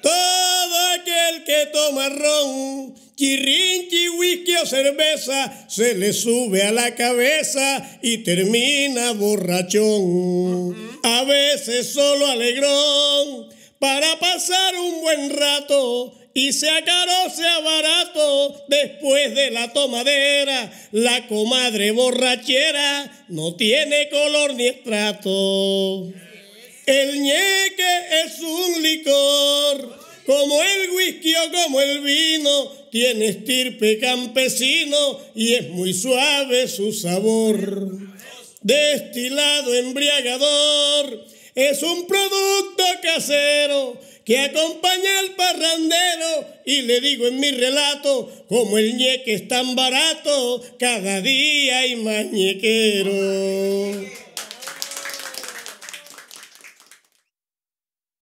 Todo aquel que toma ron, chirrinchi, whisky o cerveza, se le sube a la cabeza y termina borrachón. A veces solo alegrón, para pasar un buen rato, y sea caro, sea barato, después de la tomadera, la comadre borrachera no tiene color ni estrato. El ñeque es un licor, como el whisky o como el vino, tiene estirpe campesino y es muy suave su sabor. Destilado embriagador, es un producto casero que acompaña al parrandero, y le digo en mi relato, como el ñeque es tan barato, cada día hay más ñequero.